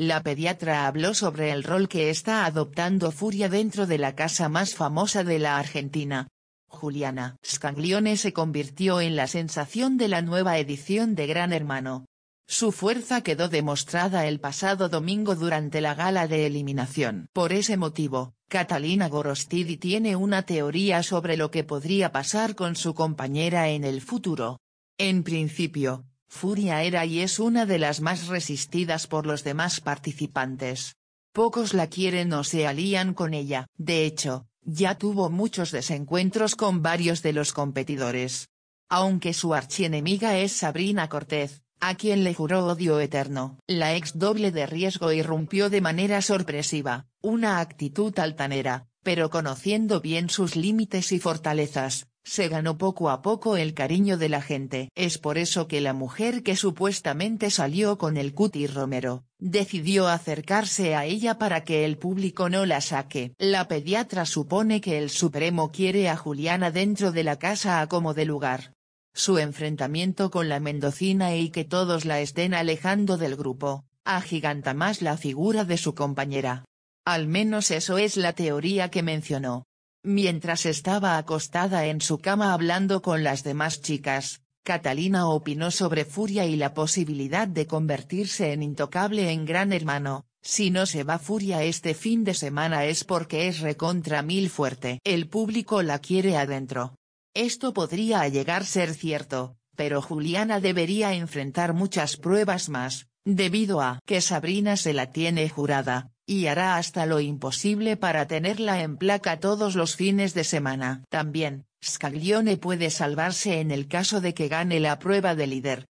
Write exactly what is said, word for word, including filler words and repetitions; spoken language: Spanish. la pediatra habló sobre el rol que está adoptando Furia dentro de la casa más famosa de la Argentina. Juliana Scaglione se convirtió en la sensación de la nueva edición de Gran Hermano. Su fuerza quedó demostrada el pasado domingo durante la gala de eliminación. Por ese motivo, Catalina Gorostidi tiene una teoría sobre lo que podría pasar con su compañera en el futuro. En principio, Furia era y es una de las más resistidas por los demás participantes. Pocos la quieren o se alían con ella. De hecho, ya tuvo muchos desencuentros con varios de los competidores. Aunque su archienemiga es Sabrina Cortés, a quien le juró odio eterno. La ex doble de riesgo irrumpió de manera sorpresiva, una actitud altanera, pero conociendo bien sus límites y fortalezas, se ganó poco a poco el cariño de la gente. Es por eso que la mujer que supuestamente salió con el Cuti Romero, decidió acercarse a ella para que el público no la saque. La pediatra supone que el Supremo quiere a Juliana dentro de la casa a como de lugar. Su enfrentamiento con la mendocina y que todos la estén alejando del grupo, agiganta más la figura de su compañera. Al menos eso es la teoría que mencionó. Mientras estaba acostada en su cama hablando con las demás chicas, Catalina opinó sobre Furia y la posibilidad de convertirse en intocable en Gran Hermano. Si no se va Furia este fin de semana es porque es recontra mil fuerte. El público la quiere adentro. Esto podría llegar a ser cierto, pero Juliana debería enfrentar muchas pruebas más, debido a que Sabrina se la tiene jurada, y hará hasta lo imposible para tenerla en placa todos los fines de semana. También, Scaglione puede salvarse en el caso de que gane la prueba de líder.